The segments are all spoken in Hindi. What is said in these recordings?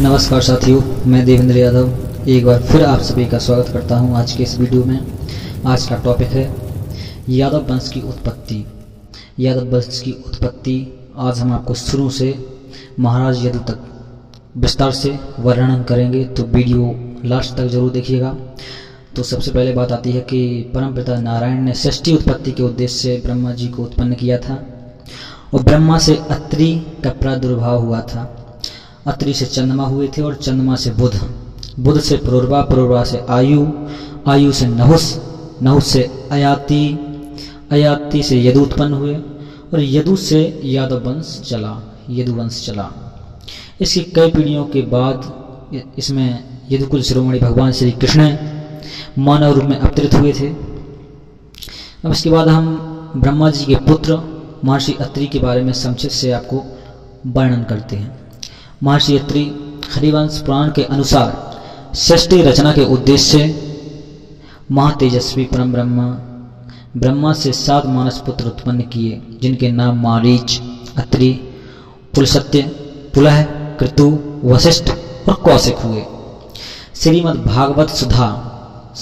नमस्कार साथियों, मैं देवेंद्र यादव एक बार फिर आप सभी का स्वागत करता हूं आज के इस वीडियो में। आज का टॉपिक है यादव वंश की उत्पत्ति। यादव वंश की उत्पत्ति आज हम आपको शुरू से महाराज यदु तक विस्तार से वर्णन करेंगे, तो वीडियो लास्ट तक जरूर देखिएगा। तो सबसे पहले बात आती है कि परमपिता नारायण ने षष्ठी उत्पत्ति के उद्देश्य से ब्रह्मा जी को उत्पन्न किया था और ब्रह्मा से अत्रि का प्रादुर्भाव हुआ था। अत्रि से चंद्रमा हुए थे और चंद्रमा से बुध, बुध से पुरोर्वा, पुरोर्वा से आयु, आयु से नहुष, नहुष से ययाति, ययाति से यदु उत्पन्न हुए और यदु से यादव वंश चला, यदुवंश चला। इसकी कई पीढ़ियों के बाद इसमें यदुकुल शिरोमणि भगवान श्री कृष्ण मानव रूप में अवतरित हुए थे। अब इसके बाद हम ब्रह्मा जी के पुत्र महर्षि अत्रि के बारे में संक्षिप्त से आपको वर्णन करते हैं। महर्षि अत्रि हरिवंश पुराण के अनुसार षष्ठी रचना के उद्देश्य से महातेजस्वी परम ब्रह्मा ब्रह्मा से 7 मानस पुत्र उत्पन्न किए, जिनके नाम मारीच, अत्रि, पुलस्त्य, पुलह, कृतु, वशिष्ठ और कौशिक हुए। श्रीमद् भागवत सुधा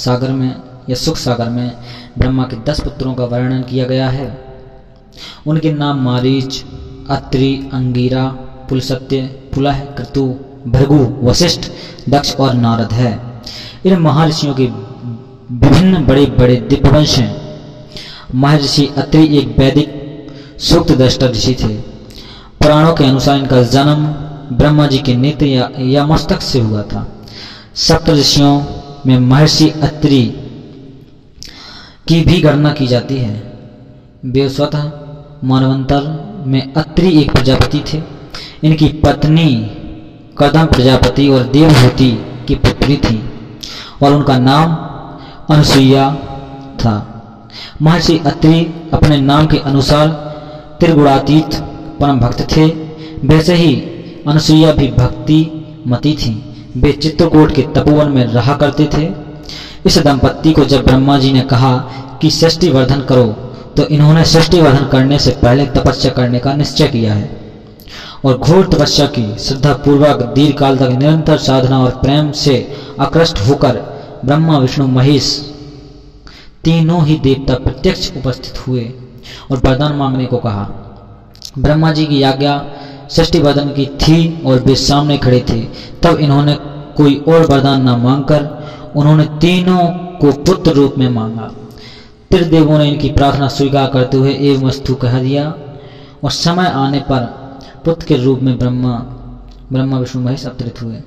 सागर में या सुख सागर में ब्रह्मा के 10 पुत्रों का वर्णन किया गया है। उनके नाम मारीच, अत्रि, अंगीरा, पुलस्त्य, पुलह, कृतु, भृगु, वशिष्ठ, दक्ष और नारद है। इन महर्षियों के विभिन्न बड़े बड़े दिव्यवंश हैं। महर्षि अत्रि एक वैदिक सूक्त दृष्टा ऋषि थे। पुराणों के अनुसार इनका जन्म ब्रह्मा जी के नेत्र या मस्तक से हुआ था। सप्तऋषियों में महर्षि अत्रि की भी गणना की जाती है। वे स्वतः मानवंतर में अत्रि एक प्रजापति थे। इनकी पत्नी कदम प्रजापति और देवभूति की पुत्री थी और उनका नाम अनुसूया था। महर्षि अत्रि अपने नाम के अनुसार त्रिगुणातीत परम भक्त थे। वैसे ही अनुसूया भी भक्ति मती थी। वे चित्रकूट के तपोवन में रहा करते थे। इस दंपत्ति को जब ब्रह्मा जी ने कहा कि षष्ठी वर्धन करो, तो इन्होंने षष्ठी वर्धन करने से पहले तपस्या करने का निश्चय किया है और घोर तपस्या की। श्रद्धापूर्वक दीर्घ काल तक निरंतर साधना और प्रेम से आकृष्ट होकर ब्रह्मा, विष्णु, महेश तीनों ही देवता प्रत्यक्ष उपस्थित हुए और वरदान मांगने को कहा। ब्रह्मा जी की आज्ञा षष्ठी वरदान की थी और वे सामने खड़े थे। तब इन्होंने कोई और वरदान न मांगकर उन्होंने तीनों को पुत्र रूप में मांगा। त्रिदेवों ने इनकी प्रार्थना स्वीकार करते हुए एवमस्तु कह दिया और समय आने पर पुत्र के रूप में ब्रह्मा, विष्णु, महेश अवतरित हुए।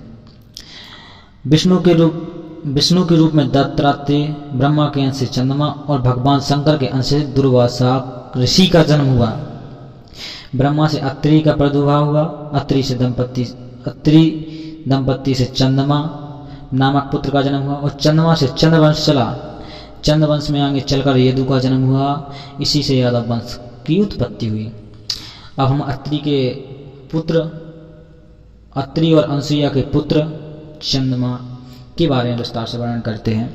विष्णु के रूप में दत्तात्रेय, ब्रह्मा के अंश से चंद्रमा और भगवान शंकर के अंश से दुर्वासा ऋषि का जन्म हुआ। ब्रह्मा से अत्रि का प्रादुर्भाव हुआ। अत्रि दंपत्ति से चंद्रमा नामक पुत्र का जन्म हुआ और चंद्रमा से चंद्रवंश चला। चंद्रवंश में आगे चलकर यदु का जन्म हुआ। इसी से यादव वंश की उत्पत्ति हुई। अब हम अत्रि के पुत्र, अत्रि और अनुसूया के पुत्र चंद्रमा के बारे में विस्तार से वर्णन करते हैं।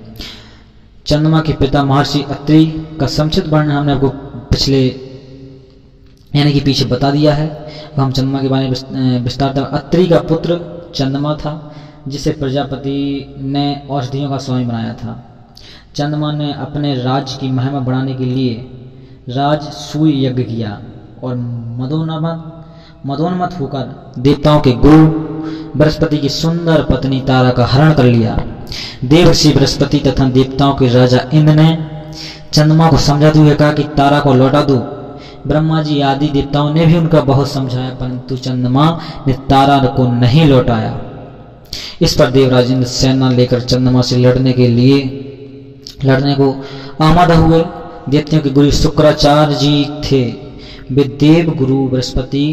चंद्रमा के पिता महर्षि अत्रि का संक्षिप्त वर्णन हमने आपको पिछले यानी कि पीछे बता दिया है। अब हम चंद्रमा के बारे में विस्तार तक। अत्रि का पुत्र चंद्रमा था, जिसे प्रजापति ने औषधियों का स्वामी बनाया था। चंद्रमा ने अपने राज्य की महिमा बढ़ाने के लिए राजसूय यज्ञ किया और मदोन्मत होकर देवताओं के गुरु बृहस्पति की सुंदर पत्नी तारा का हरण कर लिया। देवर्षि बृहस्पति तथा देवताओं के राजा इंद्र ने चंद्रमा को समझाते हुए कहा कि तारा को लौटा दो। ब्रह्मा जी आदि देवताओं ने भी उनका बहुत समझाया, परंतु चंद्रमा ने तारा को नहीं लौटाया। इस पर देवराज इंद्र सेना लेकर चंद्रमा से लड़ने को आमादा हुए। देवताओं के गुरु शुक्राचार्य जी थे। वे देव गुरु बृहस्पति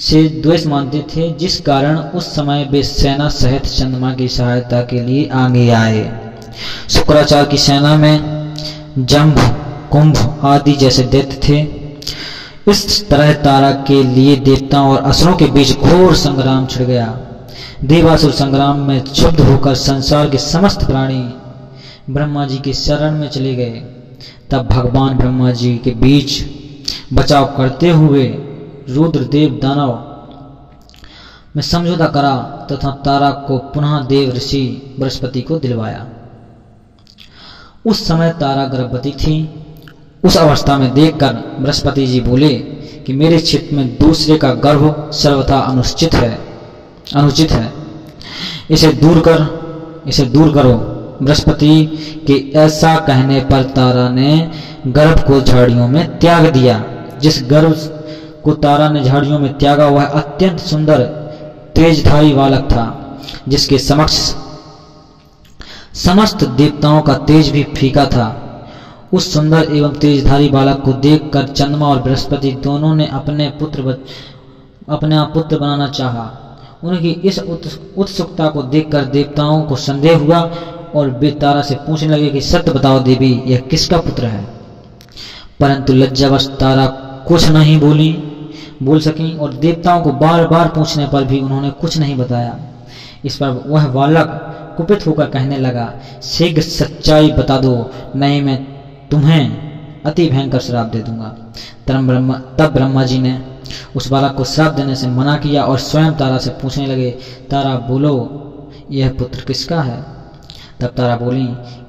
से द्वेष मानते थे, जिस कारण उस समय वे सेना सहित चंद्रमा की सहायता के लिए आगे आए। शुक्राचार्य की सेना में जम्भ, कुंभ आदि जैसे दैत्य थे। इस तरह तारा के लिए देवताओं और असुरों के बीच घोर संग्राम छिड़ गया। देवासुर संग्राम में क्षुब्ध होकर संसार के समस्त प्राणी ब्रह्मा जी की शरण में चले गए। तब भगवान ब्रह्मा जी के बीच बचाव करते हुए रुद्रदेव दानव में समझौता करा तथा तारा को पुनः देव ऋषि बृहस्पति को दिलवाया। उस समय तारा गर्भवती थी। उस अवस्था में देखकर बृहस्पति जी बोले कि मेरे क्षेत्र में दूसरे का गर्भ सर्वथा अनुचित है, इसे दूर करो। बृहस्पति के ऐसा कहने पर तारा ने गर्भ को झाड़ियों में त्याग दिया। जिस गर्भ को तारा ने झाड़ियों में त्यागा वह अत्यंत सुंदर तेजधारी बालक था, जिसके समक्ष समस्त देवताओं का तेज भी फीका था। उस सुंदर एवं तेजधारी बालक को देखकर चंद्रमा और बृहस्पति दोनों ने अपना पुत्र बनाना चाहा। उनकी इस उत्सुकता को देखकर देवताओं को संदेह हुआ और वे तारा से पूछने लगे कि सत्य बताओ देवी, यह किसका पुत्र है। परंतु लज्जावश तारा कुछ नहीं बोल सकी और देवताओं को बार बार पूछने पर भी उन्होंने कुछ नहीं बताया। इस पर वह बालक कुपित होकर कहने लगा, शीघ्र सच्चाई बता दो, नहीं मैं तुम्हें अति भयंकर श्राप दे दूंगा। तब ब्रह्मा जी ने उस बालक को श्राप देने से मना किया और स्वयं तारा से पूछने लगे, तारा बोलो यह पुत्र किसका है। तब तारा बोली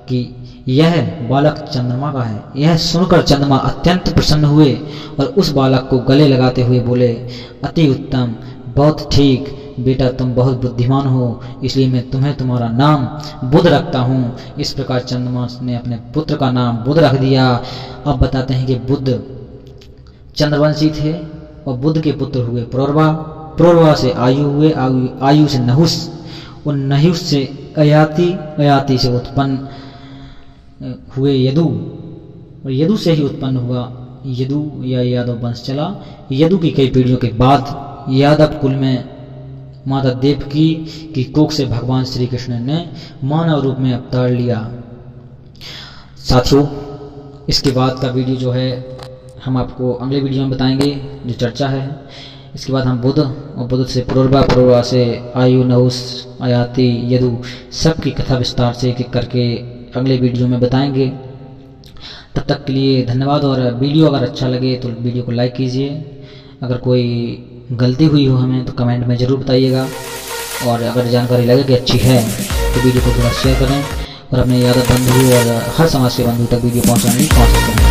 कि यह बालक चंद्रमा का है। यह सुनकर चंद्रमा अत्यंत प्रसन्न हुए और उस बालक को गले लगाते हुए बोले, अति उत्तम, बहुत ठीक बेटा, तुम बहुत बुद्धिमान हो, इसलिए मैं तुम्हें तुम्हारा नाम बुध रखता हूँ। इस प्रकार चंद्रमा ने अपने पुत्र का नाम बुध रख दिया। अब बताते हैं कि बुध चंद्रवंशी थे और बुध के पुत्र हुए प्रौरवा से आयु हुए, आयु से नहुष, उन नहुष से ययाति से उत्पन्न हुए यदु, और यदु से ही उत्पन्न हुआ यदु या यादव वंश चला। यदु की कई पीढ़ियों के बाद यादव कुल में माता देवकी की कोख से भगवान श्री कृष्ण ने मानव रूप में अवतार लिया। साथियों, इसके बाद का वीडियो जो है हम आपको अगले वीडियो में बताएंगे जो चर्चा है। इसके बाद हम बुध और बुध से पुलह से आयु, नहुष, ययाति, यदु सबकी कथा विस्तार से एक करके अगले वीडियो में बताएंगे। तब तक के लिए धन्यवाद। और वीडियो अगर अच्छा लगे तो वीडियो को लाइक कीजिए। अगर कोई गलती हुई हो हमें तो कमेंट में ज़रूर बताइएगा। और अगर जानकारी लगे कि अच्छी है तो वीडियो को थोड़ा शेयर करें और अपने यादव बंधु और हर समाज के बंधु तक वीडियो पहुँचाने की कोशिश करें।